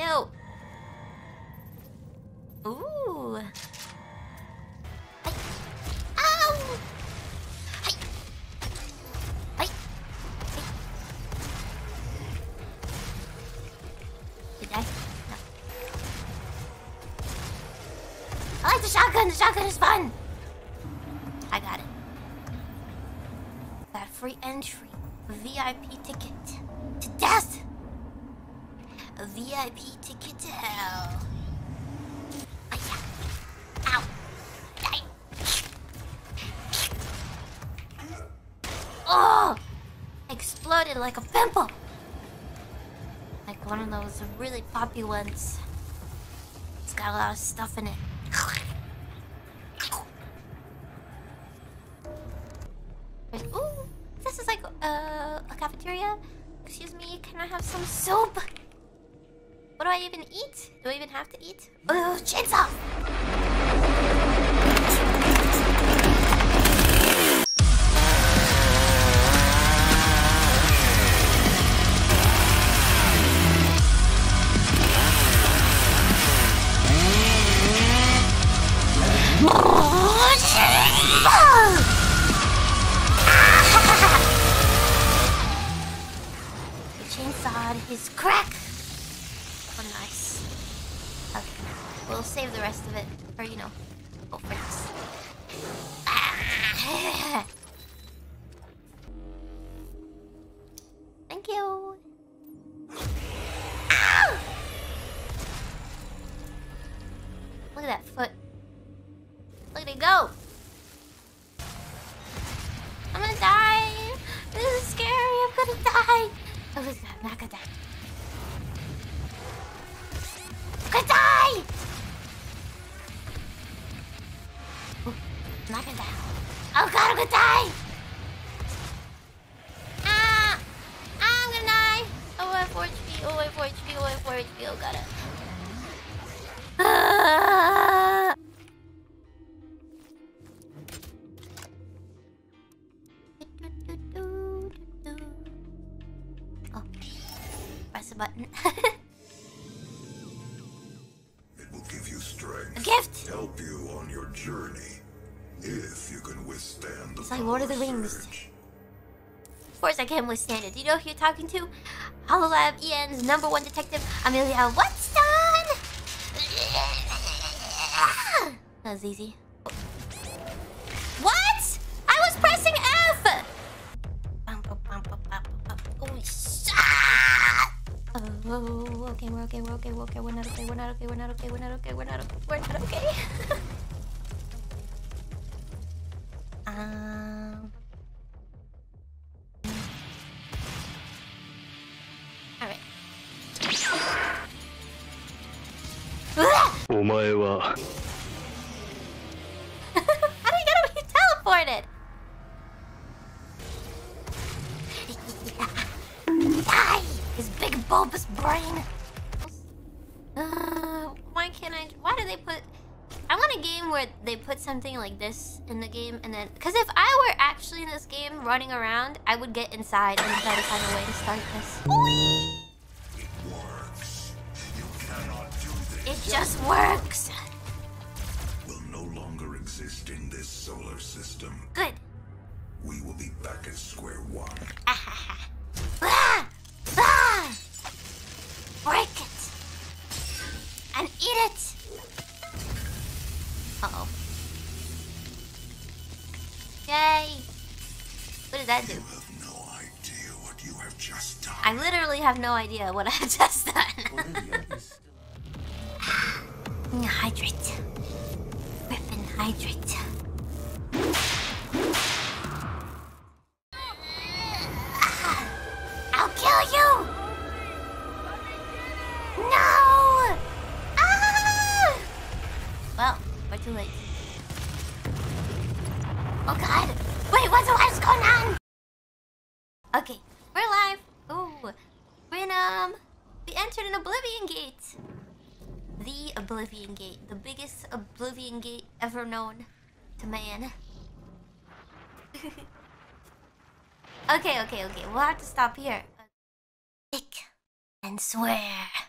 Ew. Ooh. Ay. Ow! Ay. Ay. Ay. Did I? No. I like the shotgun! The shotgun is fun! I got it. Got a free entry. A VIP ticket. To death! A VIP ticket to hell. Ow. Oh! Exploded like a pimple! Like one of those really poppy ones. It's got a lot of stuff in it. Ooh! This is like a cafeteria. Excuse me, can I have some soup? What do I even eat? Do I even have to eat? Oh, chainsaw! The chainsaw is cracked. Oh, nice. Okay, we'll save the rest of it, or you know, go for this. Thank you. Ow! Look at that foot. Look at it go. I'm gonna die. This is scary. I'm gonna die. Oh, I'm not gonna die. I'm gonna die! Ooh, I'm not gonna die. Oh god, I'm gonna die! Ah! Ah, I'm gonna die! Oh, I have 4 HP. Oh, I have 4 HP. Oh, I have 4 HP. Oh, god. Ah! Oh. Press a button. A gift! Help you on your journey, if you can withstand the. It's like Lord of the Rings. Of course I can withstand it. Do you know who you're talking to? HoloLab EN's #1 detective, Amelia Watson! That was easy. Oh. What? I was pressing F! Holy shit! Oh, whoa, okay, we're okay, we're okay, we're okay, we're not okay, we're not okay, we're not okay, we're not okay, we're not okay, we're not okay. Alright. How do you get him? He teleported! His big bulbous brain. Why do they put? I want a game where they put something like this in the game, and then because if I were actually in this game running around, I would get inside and try to find a way to start this. Whee! It works. You cannot do this. It just works. Will no longer exist in this solar system. Good. We will be back at square one. Break it! And eat it! Uh-oh. Yay! What did that do? You have no idea what you have just done. I literally have no idea what I have just done. Hydrate. Rip and hydrate. I'll kill you! No! Ah! Well, we're too late. Oh god! Wait, what's going on? Okay, we're alive. Ooh, we're in we entered an oblivion gate. The oblivion gate, the biggest oblivion gate ever known to man. Okay. We'll have to stop here. Kick and swear.